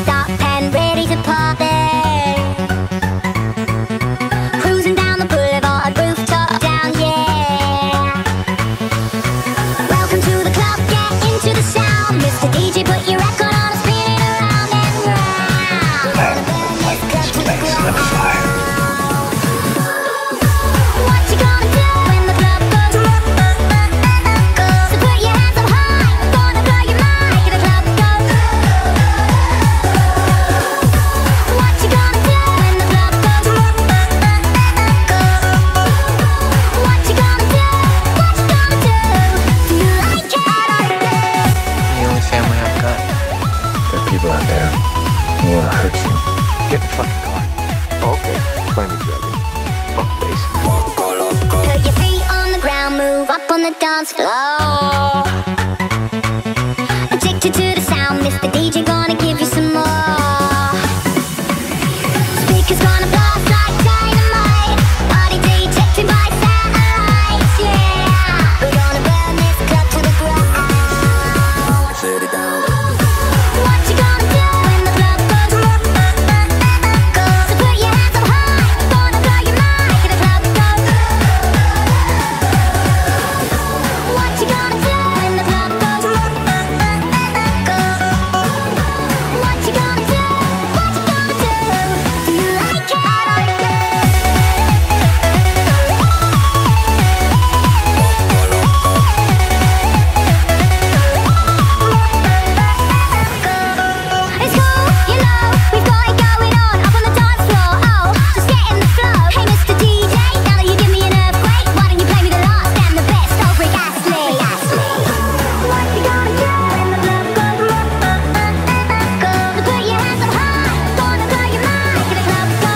stop and ready to party. Cruising down the boulevard, rooftop down, yeah. Welcome to the club, get into the sound. Mr. DJ, put your record on, spin it around and round. What you gonna do when the club goes up? So put your hands up high, we're gonna blow your mind. Make the club go. What you gonna do when the club goes up? What you gonna do? What you gonna do? Do you like it? The only family I've got. There are people out there who want to hurt you. Get the fucking car. Okay, play me driving. Put your feet on the ground, move up on the dance floor. Addicted to the sound, Mr. DJ gonna give you some more. Speakers gonna blast like dynamite. Party detected by satellites, yeah. We're gonna burn this club to the ground. Shut it down. What you gonna do when the club goes up? So put your hands up high, we're gonna blow your mind. Make the club go. What you gonna do when the club goes up? What you gonna do? What you gonna do? Do you like it? It's cool, you know, we've got it going on. Up on the dance floor, oh, just get in the flow. Hey Mr. DJ, now that you give me an earthquake, why don't you play me the last and the best, Rick Astley. What you gonna do when the club goes up? So put your hands up high, gonna blow your mind. Make the club go.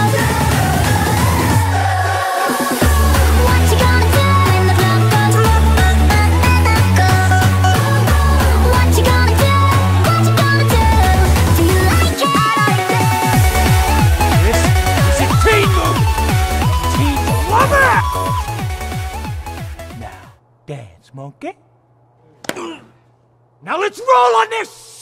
What you gonna do when the club goes up? What you gonna do? What you gonna do? Do you like it? This is a teen movie! Teen lover! Now, dance, monkey. Now let's roll on this!